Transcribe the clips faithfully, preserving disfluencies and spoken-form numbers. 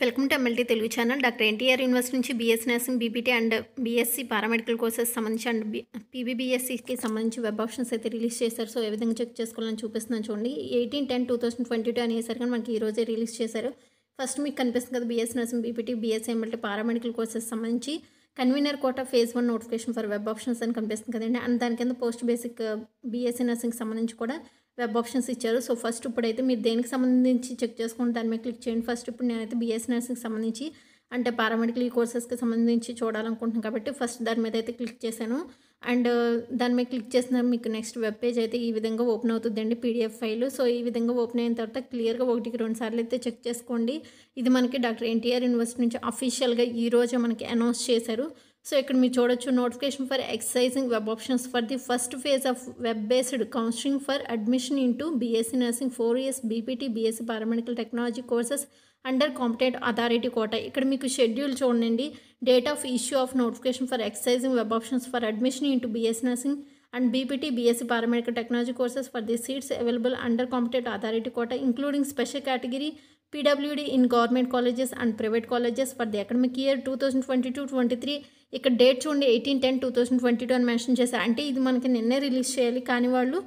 Welcome to Multe Telugu channel. Doctor N T R University nunchi B S Nursing, B P T and B S C Paramedical courses సంబంధించి and P W D కి సంబంధించి web options అయితే release చేశారు. So ఏ విధంగా check చేసుకోవాలని చూపిస్తున్నాను చూడండి. eighteen ten twenty twenty-two అనేసరికి మనకి ఈ రోజే రిలీజ్ చేశారు. ఫస్ట్ మీకు కనిపిస్తుంది కదా B S Nursing, B P T, B S Multe Paramedical courses సంబంధించి convener quota phase one notification for web options అని కనిపిస్తుంది కదండి. అండ్ దాని కింద post basic B S Nursing సంబంధించి కూడా వెబ్ ఆప్షన్స్ ఇచ్చారు. సో ఫస్ట్ ఇప్పుడైతే మీరు దేనికి సంబంధించి చెక్ చేసుకుంటే దాని మీద క్లిక్ చేయండి. ఫస్ట్ ఇప్పుడు నేనైతే B S నర్సింగ్కి సంబంధించి అంటే పారామెడికల్ కోర్సెస్కి సంబంధించి చూడాలనుకుంటున్నాను కాబట్టి ఫస్ట్ దాని మీద అయితే క్లిక్ చేశాను. అండ్ దాని మీద క్లిక్ చేసిన మీకు నెక్స్ట్ వెబ్ పేజ్ అయితే ఈ విధంగా ఓపెన్ అవుతుందండి, పీడిఎఫ్ ఫైల్. సో ఈ విధంగా ఓపెన్ అయిన తర్వాత క్లియర్గా ఒకటికి రెండు సార్లు అయితే చెక్ చేసుకోండి. ఇది మనకి డాక్టర్ ఎన్టీఆర్ యూనివర్సిటీ నుంచి అఫీషియల్గా ఈ రోజే మనకి అనౌన్స్ చేశారు. సో ఇక్కడ మీరు చూడొచ్చు, notification for exercising web options for the first phase of web based counselling for admission in to B S C nursing four years B P T B S C paramedical technology courses under competent authority quota. ఇక్కడ మీకు schedule చూడండి. Date of issue of notification for exercising web options for admission in to B S C nursing and B P T B S C paramedical technology courses for the seats available under competent authority quota including special category P W D in government colleges and private colleges for the academic year twenty twenty-two twenty-three. ఇక్కడ date చూడండి eighteen ten twenty twenty-two అని mention చేశారు. అంటే ఇది మనకి నిన్నే release చేయాలి కానీ వాళ్ళు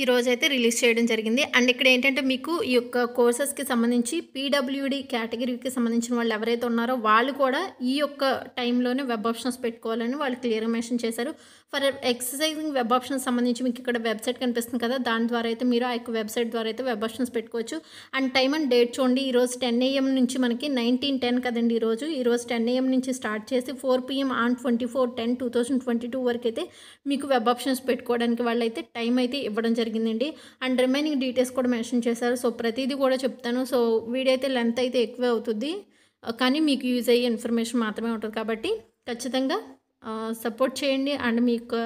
ఈ రోజైతే రిలీజ్ చేయడం జరిగింది. అండ్ ఇక్కడ ఏంటంటే మీకు ఈ యొక్క కోర్సెస్కి సంబంధించి P W D కేటగిరీకి సంబంధించిన వాళ్ళు ఎవరైతే ఉన్నారో వాళ్ళు కూడా ఈ యొక్క టైంలోనే వెబ్ ఆప్షన్స్ పెట్టుకోవాలని వాళ్ళు క్లియర్గా మెన్షన్ చేశారు. ఫర్ ఎక్సర్సైజింగ్ వెబ్ ఆప్షన్స్ సంబంధించి మీకు ఇక్కడ వెబ్సైట్ కనిపిస్తుంది కదా, దాని ద్వారా అయితే మీరు ఆ యొక్క వెబ్సైట్ ద్వారా అయితే వెబ్ ఆప్షన్స్ పెట్టుకోవచ్చు. అండ్ టైం అండ్ డేట్ చూడండి, ఈరోజు టెన్ ఏఎం నుంచి మనకి నైన్టీన్ టెన్ కదండి ఈరోజు, ఈరోజు టెన్ ఏఎం నుంచి స్టార్ట్ చేసి four PM on twenty four ten two thousand twenty two వరకు అయితే మీకు వెబ్ ఆప్షన్స్ పెట్టుకోవడానికి వాళ్ళు అయితే టైం అయితే ఇవ్వడం జరిగిందండి. అండ్ రిమైనింగ్ డీటెయిల్స్ కూడా మెన్షన్ చేశారు. సో ప్రతిదీ కూడా చెప్తాను. సో వీడియో అయితే లెంత్ అయితే ఎక్కువే అవుతుంది కానీ మీకు యూజ్ అయ్యే ఇన్ఫర్మేషన్ మాత్రమే ఉంటుంది కాబట్టి ఖచ్చితంగా సపోర్ట్ చేయండి. అండ్ మీకు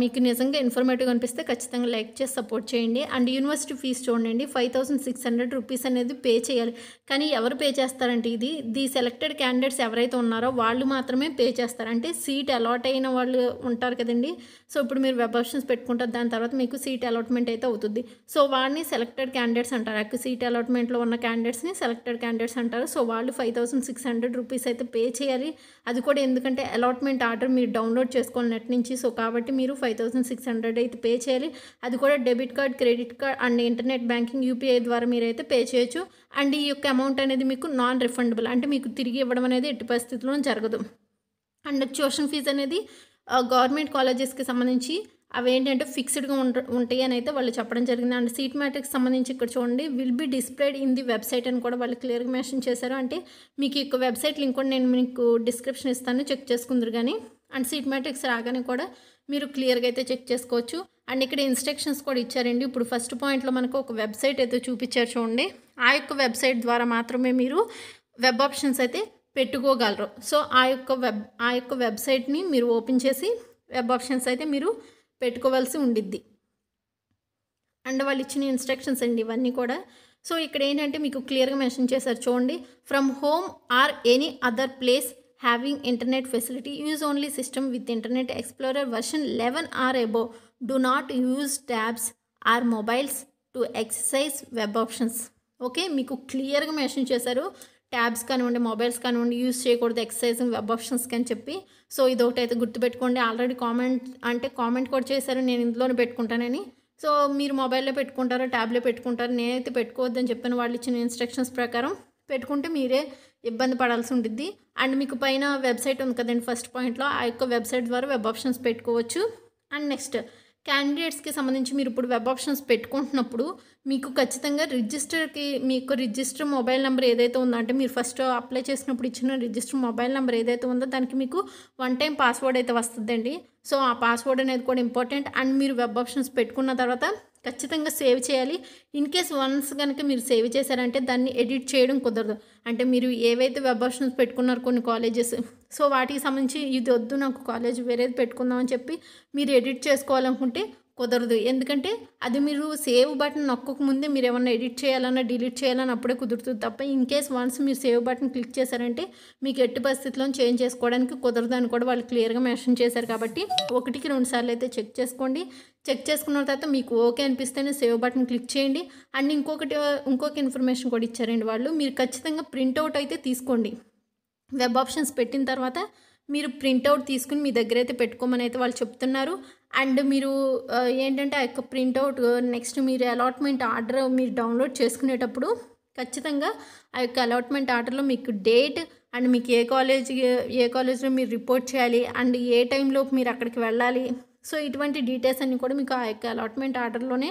మీకు నిజంగా ఇన్ఫర్మేటివ్ అనిపిస్తే ఖచ్చితంగా లైక్ చేసి సపోర్ట్ చేయండి. అండ్ యూనివర్సిటీ ఫీజు చూడండి, five thousand six hundred rupees అనేది పే చేయాలి. కానీ ఎవరు పే చేస్తారంటే ఇది ది సెలెక్టెడ్ క్యాండిడేట్స్ ఎవరైతే ఉన్నారో వాళ్ళు మాత్రమే పే చేస్తారు. అంటే సీట్ అలాట్ అయిన వాళ్ళు ఉంటారు కదండి. సో ఇప్పుడు మీరు వెబ్ ఆప్షన్స్ పెట్టుకుంటారు, దాని తర్వాత మీకు సీట్ అలాట్మెంట్ అయితే అవుతుంది. సో వాడిని సెలెక్టెడ్ క్యాండిడేట్స్ అంటారు. ఆ సీట్ అలాట్మెంట్లో ఉన్న క్యాండిడేట్స్ని సెలెక్టెడ్ క్యాండిడేట్స్ అంటారు. సో వాళ్ళు five thousand six hundred rupees అయితే పే చేయాలి. అది కూడా ఎందుకంటే అలాట్మెంట్ ఆర్డర్ మీరు డౌన్లోడ్ చేసుకోవాలి నెట్ నుంచి. సో కాబట్టి మీరు ఫైవ్ థౌసండ్ సిక్స్ హండ్రెడ్ అయితే పే చేయాలి. అది కూడా debit card, credit card and internet banking U P I ద్వారా మీరైతే పే చేయొచ్చు. అండ్ ఈ యొక్క అమౌంట్ అనేది మీకు నాన్ రిఫండబుల్, అంటే మీకు తిరిగి ఇవ్వడం అనేది ఎట్టి పరిస్థితుల్లో జరగదు. అండ్ ట్యూషన్ ఫీజు అనేది గవర్నమెంట్ కాలేజెస్కి సంబంధించి అవి ఏంటంటే ఫిక్స్డ్గా ఉంట ఉంటాయి అని అయితే వాళ్ళు చెప్పడం జరిగింది. అండ్ సీట్ మ్యాట్రిక్స్ సంబంధించి ఇక్కడ చూడండి, will be displayed in the website అని కూడా వాళ్ళు క్లియర్గా మెన్షన్ చేశారు. అంటే మీకు ఈ వెబ్సైట్ లింక్ కూడా నేను మీకు డిస్క్రిప్షన్ ఇస్తాను, చెక్ చేసుకుందరు కానీ. అండ్ సీట్ మ్యాట్రిక్స్ రాగానే కూడా మీరు క్లియర్గా అయితే చెక్ చేసుకోవచ్చు. అండ్ ఇక్కడ ఇన్స్ట్రక్షన్స్ కూడా ఇచ్చారండి. ఇప్పుడు ఫస్ట్ పాయింట్లో మనకు ఒక వెబ్సైట్ అయితే చూపించారు చూడండి, ఆ యొక్క వెబ్సైట్ ద్వారా మాత్రమే మీరు వెబ్ ఆప్షన్స్ అయితే పెట్టుకోగలరు. సో ఆ యొక్క వెబ్ ఆ యొక్క వెబ్సైట్ని మీరు ఓపెన్ చేసి వెబ్ ఆప్షన్స్ అయితే మీరు పెట్టుకోవాల్సి ఉండిద్ది. అండ్ వాళ్ళు ఇచ్చిన ఇన్స్ట్రక్షన్స్ అండి ఇవన్నీ కూడా. సో ఇక్కడ ఏంటంటే మీకు క్లియర్గా మెన్షన్ చేశారు చూడండి, from home or any other place having internet facility, use only system with internet explorer version eleven or above. Do not use tabs or mobiles to exercise web options. Okay, మీకు క్లియర్గా mention చేశారు. Tabs కానివ్వండి, mobiles కానివ్వండి use చేయకూడదు exercising web ఆప్షన్స్కి అని చెప్పి. So ఇది ఒకటి అయితే గుర్తుపెట్టుకోండి. ఆల్రెడీ కామెంట్ అంటే కామెంట్ కూడా చేశారు నేను ఇందులోనే పెట్టుకుంటానని. సో మీరు మొబైల్లో పెట్టుకుంటారో ట్యాబ్లో పెట్టుకుంటారో, నేనైతే పెట్టుకోవద్దని చెప్పిన వాళ్ళు ఇచ్చిన ఇన్స్ట్రక్షన్స్ ప్రకారం పెట్టుకుంటే మీరే ఇబ్బంది పడాల్సి ఉంటుంది. అండ్ మీకు పైన వెబ్సైట్ ఉంది కదండి ఫస్ట్ పాయింట్లో, ఆ యొక్క వెబ్సైట్ ద్వారా వెబ్ ఆప్షన్స్ పెట్టుకోవచ్చు. అండ్ నెక్స్ట్ క్యాండిడేట్స్కి సంబంధించి మీరు ఇప్పుడు వెబ్ ఆప్షన్స్ పెట్టుకుంటున్నప్పుడు మీకు ఖచ్చితంగా రిజిస్టర్కి మీకు రిజిస్టర్ మొబైల్ నెంబర్ ఏదైతే ఉందో, అంటే మీరు ఫస్ట్ అప్లై చేసినప్పుడు ఇచ్చిన రిజిస్టర్ మొబైల్ నెంబర్ ఏదైతే ఉందో దానికి మీకు వన్ టైం పాస్వర్డ్ అయితే వస్తుందండి. సో ఆ పాస్వర్డ్ అనేది కూడా ఇంపార్టెంట్. అండ్ మీరు వెబ్ ఆప్షన్స్ పెట్టుకున్న తర్వాత ఖచ్చితంగా సేవ్ చేయాలి. ఇన్ కేస్ వన్స్ కనుక మీరు సేవ్ చేశారంటే దాన్ని ఎడిట్ చేయడం కుదరదు. అంటే మీరు ఏవైతే వెబ్ ఆప్షన్స్ పెట్టుకున్నారు కొన్ని కాలేజెస్, సో వాటికి సంబంధించి ఇది వద్దు నాకు కాలేజ్ వేరేది పెట్టుకుందామని చెప్పి మీరు ఎడిట్ చేసుకోవాలనుకుంటే కుదరదు ఎందుకంటే అది మీరు సేవ్ బటన్ నొక్కక ముందే మీరు ఏమన్నా ఎడిట్ చేయాలన్నా డిలీట్ చేయాలన్నా అప్పుడే కుదురుతుంది తప్ప ఇన్ కేస్ వన్స్ మీరు సేవ్ బటన్ క్లిక్ చేశారంటే మీకు ఎట్టి పరిస్థితిలో చేంజ్ చేసుకోవడానికి కుదరదు అని కూడా వాళ్ళు క్లియర్గా మెన్షన్ చేశారు కాబట్టి ఒకటికి రెండు సార్లు అయితే చెక్ చేసుకోండి చెక్ చేసుకున్న తర్వాత మీకు ఓకే అనిపిస్తేనే సేవ్ బటన్ క్లిక్ చేయండి అండ్ ఇంకొకటి ఇంకొక ఇన్ఫర్మేషన్ కూడా ఇచ్చారండి వాళ్ళు మీరు ఖచ్చితంగా ప్రింట్అవుట్ అయితే తీసుకోండి వెబ్ ఆప్షన్స్ పెట్టిన తర్వాత మీరు ప్రింట్అవుట్ తీసుకుని మీ దగ్గర అయితే పెట్టుకోమని అయితే వాళ్ళు చెప్తున్నారు అండ్ మీరు ఏంటంటే ఆ యొక్క ప్రింట్అవుట్ నెక్స్ట్ మీరు అలాట్మెంట్ ఆర్డర్ మీరు డౌన్లోడ్ చేసుకునేటప్పుడు ఖచ్చితంగా ఆ యొక్క అలాట్మెంట్ ఆర్డర్లో మీకు డేట్ అండ్ మీకు ఏ కాలేజ్ ఏ కాలేజ్లో మీరు రిపోర్ట్ చేయాలి అండ్ ఏ టైంలోపు మీరు అక్కడికి వెళ్ళాలి సో ఇటువంటి డీటెయిల్స్ అన్నీ కూడా మీకు ఆ యొక్క అలాట్మెంట్ ఆర్డర్లోనే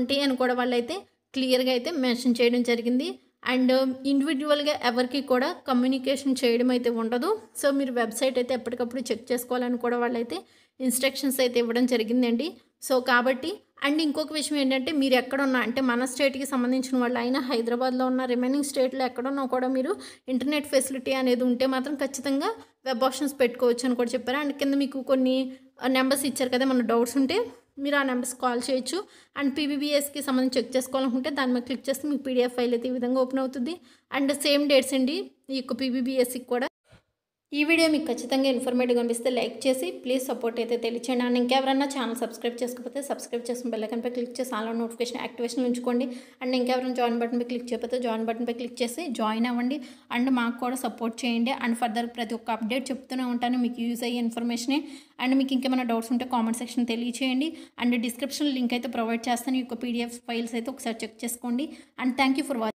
ఉంటాయి అని కూడా వాళ్ళైతే క్లియర్గా అయితే మెన్షన్ చేయడం జరిగింది అండ్ ఇండివిజువల్గా ఎవరికి కూడా కమ్యూనికేషన్ చేయడం అయితే ఉండదు సో మీరు వెబ్సైట్ అయితే ఎప్పటికప్పుడు చెక్ చేసుకోవాలని కూడా వాళ్ళైతే ఇన్స్ట్రక్షన్స్ అయితే ఇవ్వడం జరిగిందండి సో కాబట్టి అండ్ ఇంకొక విషయం ఏంటంటే మీరు ఎక్కడున్నా అంటే మన స్టేట్కి సంబంధించిన వాళ్ళు అయినా హైదరాబాద్లో ఉన్న రిమైనింగ్ స్టేట్లో ఎక్కడున్నా కూడా మీరు ఇంటర్నెట్ ఫెసిలిటీ అనేది ఉంటే మాత్రం ఖచ్చితంగా వెబ్ ఆప్షన్స్ పెట్టుకోవచ్చు అని కూడా చెప్పారు అండ్ కింద మీకు కొన్ని నెంబర్స్ ఇచ్చారు కదా మన డౌట్స్ ఉంటే మీరు ఆ నెంబర్స్ కాల్ చేయొచ్చు అండ్ పీబీబీఎస్కి సంబంధించి చెక్ చేసుకోవాలనుకుంటే దాని మీద క్లిక్ చేస్తే మీకు పీడిఎఫ్ ఫైల్ అయితే ఈ విధంగా ఓపెన్ అవుతుంది అండ్ సేమ్ డేట్స్ అండి ఈ యొక్క పీబీబీఎస్కి కూడా ఈ వీడియో మీకు ఖచ్చితంగా ఇన్ఫర్మేటివ్గా అనిపిస్తే లైక్ చేసి ప్లీజ్ సపోర్ట్ అయితే తెలియచేయండి అండ్ ఇంకెవరైనా ఛానల్ సబ్స్క్రైబ్ చేసుకోకపోతే సబ్స్క్రైబ్ చేసుకుని బెల్ ఐకాన్పై క్లిక్ చేసి ఆల్ నోటిఫికేషన్ యాక్టివేషన్ ఉంచుకోండి అండ్ ఇంకెవరైనా జాయిన్ బటన్పై క్లిక్ చేయకపోతే జాయిన్ బటన్పై క్లిక్ చేసి జాయిన్ అవ్వండి అండ్ మాకు కూడా సపోర్ట్ చేయండి అండ్ ఫర్దర్ ప్రతి ఒక్క అప్డేట్ చెప్తూనే ఉంటాను మీకు యూజ్ అయ్యే ఇన్ఫర్మేషనే అండ్ మీకు ఇంకేమైనా డౌట్స్ ఉంటే కామెంట్ సెక్షన్ తెలియచేయండి అండ్ డిస్క్రిప్షన్ లింక్ అయితే ప్రొవైడ్ చేస్తాను ఈ యొక్క పీడిఎఫ్ ఫైల్స్ అయితే ఒకసారి చెక్ చేసుకోండి and thank you for watching.